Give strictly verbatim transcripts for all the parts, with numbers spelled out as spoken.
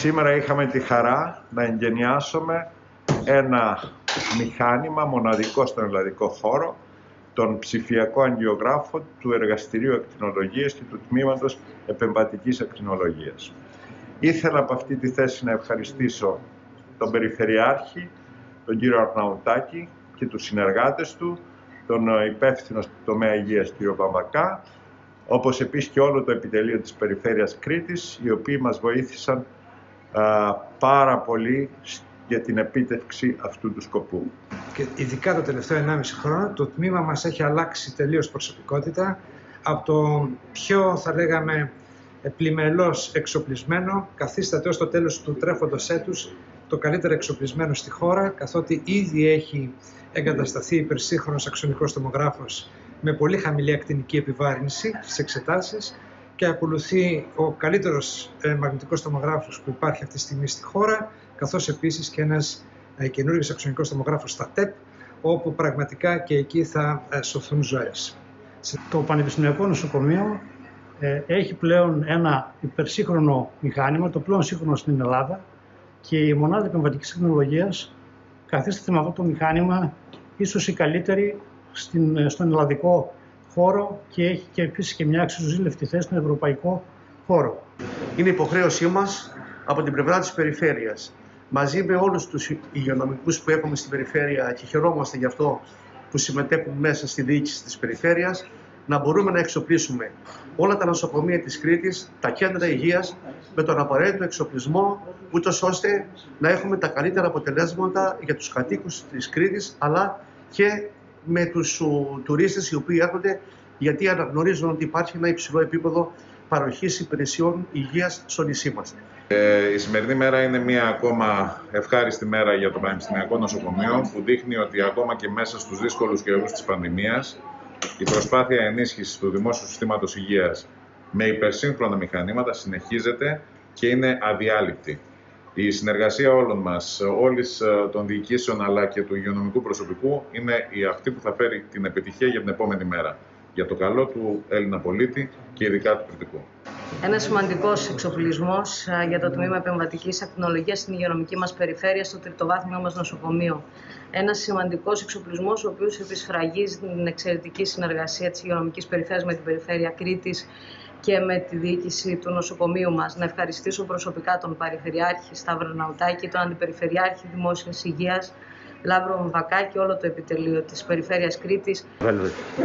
Σήμερα είχαμε τη χαρά να εγκαινιάσουμε ένα μηχάνημα μοναδικό στον ελλαδικό χώρο, τον ψηφιακό αγγιογράφο του Εργαστηρίου Ακτινολογίας και του Τμήματος Επεμβατικής Ακτινολογίας. Ήθελα από αυτή τη θέση να ευχαριστήσω τον Περιφερειάρχη, τον κύριο Αρναουτάκη και τους συνεργάτες του, τον υπεύθυνο του τομέα υγείας κύριο Βαμβακά, όπως επίσης και όλο το επιτελείο της Περιφέρειας Κρήτης, οι οποίοι μας βοήθησαν α, πάρα πολύ για την επίτευξη αυτού του σκοπού. Και ειδικά το τελευταίο ενάμιση χρόνο το τμήμα μας έχει αλλάξει τελείως προσωπικότητα από το πιο, θα λέγαμε, πλημελώς εξοπλισμένο, καθίσταται ως το τέλος του τρέχοντος έτους το καλύτερα εξοπλισμένο στη χώρα, καθότι ήδη έχει εγκατασταθεί υπερσύγχρονος αξονικός τομογράφος με πολύ χαμηλή ακτινική επιβάρυνση στις εξετάσεις και ακολουθεί ο καλύτερος μαγνητικός τομογράφος που υπάρχει αυτή τη στιγμή στη χώρα, καθώς επίσης και ένας καινούργιος αξονικός τομογράφος στα ΤΕΠ, όπου πραγματικά και εκεί θα σωθούν ζωές. Το Πανεπιστημιακό Νοσοκομείο έχει πλέον ένα υπερσύγχρονο μηχάνημα, το πλέον σύγχρονο στην Ελλάδα, και η μονάδα επεμβατικής τεχνολογίας καθίσταται με αυτό το μηχάνημα ίσως η καλύτερη στην, στον ελλαδικό χώρο και έχει και επίσης και μια αξιοζήλευτη θέση στον ευρωπαϊκό χώρο. Είναι υποχρέωσή μας από την πλευρά της περιφέρειας, μαζί με όλους τους υγειονομικούς που έχουμε στην περιφέρεια και χαιρόμαστε γι' αυτό που συμμετέχουν μέσα στη διοίκηση της περιφέρειας, να μπορούμε να εξοπλίσουμε όλα τα νοσοκομεία της Κρήτης, τα κέντρα υγείας, με τον απαραίτητο εξοπλισμό, ούτως ώστε να έχουμε τα καλύτερα αποτελέσματα για τους κατοίκους της Κρήτης, αλλά και με τους τουρίστες οι οποίοι έρχονται, γιατί αναγνωρίζουν ότι υπάρχει ένα υψηλό επίπεδο παροχής υπηρεσιών υγείας στο νησί μας. Ε, η σημερινή μέρα είναι μια ακόμα ευχάριστη μέρα για το Πανεπιστημιακό Νοσοκομείο, που δείχνει ότι ακόμα και μέσα στους δύσκολους καιρούς της πανδημίας, η προσπάθεια ενίσχυσης του δημόσιου συστήματος υγείας με υπερσύγχρονα μηχανήματα συνεχίζεται και είναι αδιάλειπτη. Η συνεργασία όλων μας, όλης των διοικήσεων αλλά και του υγειονομικού προσωπικού, είναι η αυτή που θα φέρει την επιτυχία για την επόμενη μέρα, για το καλό του Έλληνα πολίτη και ειδικά του κρητικού. Ένας σημαντικός εξοπλισμός για το Τμήμα Επεμβατικής Ακτινολογίας στην υγειονομική μας περιφέρεια, στο τριτοβάθμιο μας νοσοκομείο. Ένας σημαντικός εξοπλισμός, ο οποίος επισφραγίζει την εξαιρετική συνεργασία της υγειονομικής περιφέρειας με την Περιφέρεια Κρήτης και με τη διοίκηση του νοσοκομείου μας. Να ευχαριστήσω προσωπικά τον Περιφερειάρχη Σταύρο Αρναουτάκη, τον Αντιπεριφερειάρχη Δημόσιας Υγείας Λάμπρο Βαμβακά και όλο το επιτελείο της Περιφέρειας Κρήτης.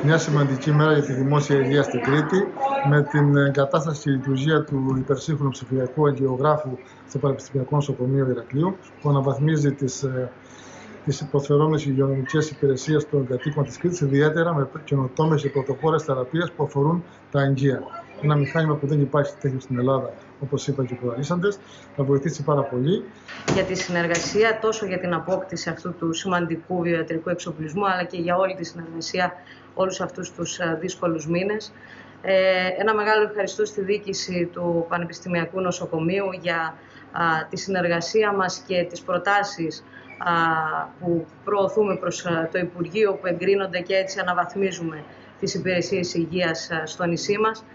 Μια σημαντική μέρα για τη δημόσια υγεία στην Κρήτη, με την κατάσταση και λειτουργία του υπερσύγχρονου ψηφιακού αγγιογράφου στο Πανεπιστημιακό Νοσοκομείο Ηρακλείου, που αναβαθμίζει τις, τις υποφερόμενες υγειονομικές υπηρεσίες των κατοίκων της Κρήτης, ιδιαίτερα με καινοτόμες και πρωτοπόρες θεραπείες που αφορούν τα αγγεία. Ένα μηχάνημα που δεν υπάρχει τέτοιο στην Ελλάδα, όπως είπα και οι προαλήσαντες, θα βοηθήσει πάρα πολύ. Για τη συνεργασία, τόσο για την απόκτηση αυτού του σημαντικού βιοιατρικού εξοπλισμού, αλλά και για όλη τη συνεργασία όλους αυτούς τους δύσκολους μήνες. Ένα μεγάλο ευχαριστώ στη διοίκηση του Πανεπιστημιακού Νοσοκομείου για τη συνεργασία μας και τις προτάσεις που προωθούμε προς το Υπουργείο, που εγκρίνονται και έτσι αναβαθμίζουμε τις υπηρεσίες υγείας στο νησί μας.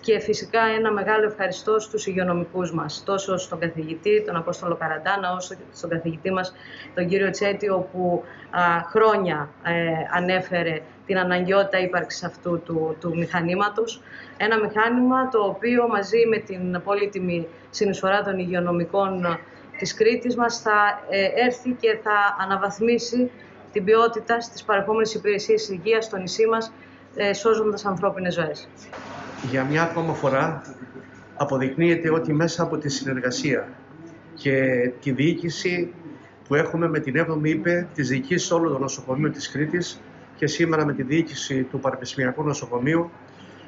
Και φυσικά ένα μεγάλο ευχαριστώ στους υγειονομικούς μας, τόσο στον καθηγητή, τον Απόστολο Καραντάνα, όσο και στον καθηγητή μας, τον κύριο Τσέτη, όπου α, χρόνια ε, ανέφερε την αναγκαιότητα ύπαρξης αυτού του, του μηχανήματος. Ένα μηχάνημα το οποίο μαζί με την πολύτιμη συνεισφορά των υγειονομικών της Κρήτης μας θα ε, έρθει και θα αναβαθμίσει την ποιότητα στις παρεχόμενες υπηρεσίες υγείας στο νησί μας, ε, σώζοντας ανθρώπινες ζωές. Για μια ακόμα φορά αποδεικνύεται ότι μέσα από τη συνεργασία και τη διοίκηση που έχουμε με την έβδομη ΥΠΕ, τις διοικήσεις όλων των νοσοκομείων της Κρήτης και σήμερα με τη διοίκηση του Πανεπιστημιακού Νοσοκομείου,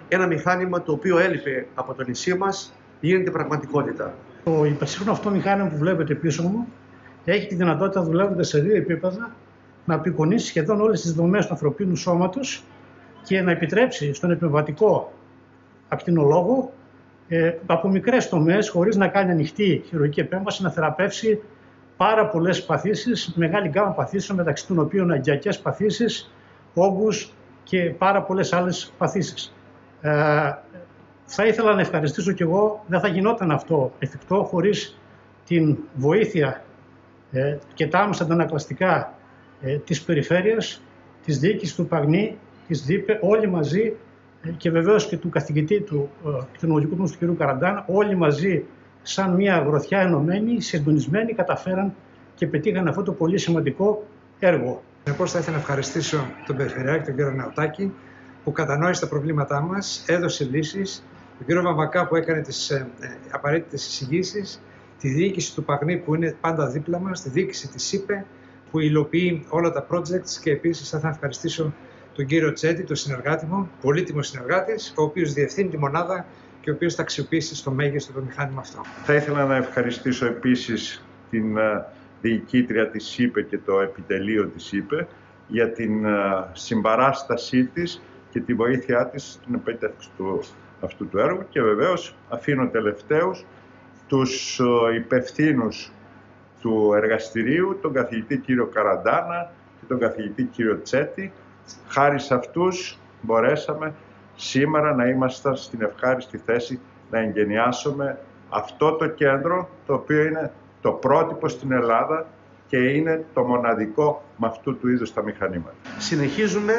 ένα μηχάνημα το οποίο έλειπε από το νησί μας γίνεται πραγματικότητα. Το υπερσύγχρονο αυτό μηχάνημα που βλέπετε πίσω μου έχει τη δυνατότητα, δουλεύοντας σε δύο επίπεδα, να απεικονίσει σχεδόν όλες τις δομές του ανθρωπίνου σώματος και να επιτρέψει στον επεμβατικό ακτινολόγο ε, από μικρές τομές, χωρίς να κάνει ανοιχτή χειρουργική επέμβαση, να θεραπεύσει πάρα πολλές παθήσεις, μεγάλη γκάμα παθήσεων, μεταξύ των οποίων αγκιακές παθήσεις, όγκους και πάρα πολλές άλλες παθήσεις. Ε, θα ήθελα να ευχαριστήσω κι εγώ, δεν θα γινόταν αυτό εφικτό χωρίς την βοήθεια ε, και τα άμεσα αντανακλαστικά ε, της περιφέρειας, της διοίκησης του Παγνή, της ΔΥΠΕ, όλοι μαζί ε, και βεβαίως και του καθηγητή του Κοινωνικού ε, του κ. Καραντάνα, όλοι μαζί σαν μια γροθιά ενωμένη, συντονισμένη, καταφέραν και πετύχαν αυτό το πολύ σημαντικό έργο. Συνεπώς θα ήθελα να ευχαριστήσω τον Περιφερειάρχη, τον κ. Αρναουτάκη, που κατανόησε τα προβλήματά μας, έδωσε λύσεις, τον κ. Βαμβακά που έκανε τις ε, ε, απαραίτητες εισηγήσεις, τη διοίκηση του Παγνή που είναι πάντα δίπλα μας, τη διοίκηση της ΥΠΕ που υλοποιεί όλα τα projects, και επίσης θα ήθελα να ευχαριστήσω τον κύριο Τσέτη, τον συνεργάτη μου, πολύτιμο συνεργάτη, ο οποίος διευθύνει τη μονάδα και ο οποίος θα αξιοποιήσει στο μέγιστο το μηχάνημα αυτό. Θα ήθελα να ευχαριστήσω επίσης την διοικήτρια της ΥΠΕ και το επιτελείο της ΥΠΕ για την συμπαράστασή της και τη βοήθειά της στην επέτευξη του αυτού του έργου, και βεβαίως αφήνω τελευταίους τους υπευθύνους του εργαστηρίου, τον καθηγητή κύριο Καραντάνα και τον καθηγητή κύριο Τσέτη. Χάρη σε αυτούς μπορέσαμε σήμερα να είμαστε στην ευχάριστη θέση να εγκαινιάσουμε αυτό το κέντρο, το οποίο είναι το πρότυπο στην Ελλάδα και είναι το μοναδικό με αυτού του είδους τα μηχανήματα. Συνεχίζουμε,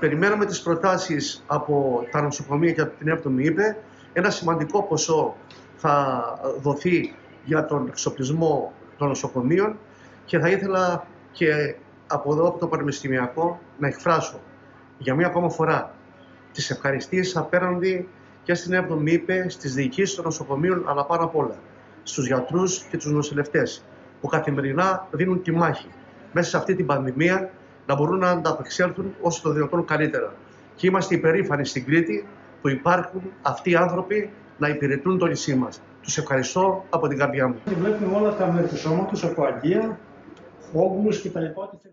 περιμένουμε τις προτάσεις από τα νοσοκομεία και από την έβδομη ΥΠΕ. Ένα σημαντικό ποσό θα δοθεί για τον εξοπλισμό των νοσοκομείων, και θα ήθελα και από εδώ, από το Πανεπιστημιακό, να εκφράσω για μία ακόμα φορά τις ευχαριστίες απέναντι και στην έβδομη ΥΠΕ, στις διοικήσεις των νοσοκομείων, αλλά πάνω απ' όλα στους γιατρούς και τους νοσηλευτές που καθημερινά δίνουν τη μάχη μέσα σε αυτή την πανδημία να μπορούν να ανταπεξέλθουν όσο το δυνατόν καλύτερα. Και είμαστε υπερήφανοι στην Κρήτη που υπάρχουν αυτοί οι άνθρωποι να υπηρετούν το νησί μας. Τους ευχαριστώ από την καρδιά μου. Βλέπουμε όλα τα μέρη του σώματος, από αγκία, όγκους κτλ.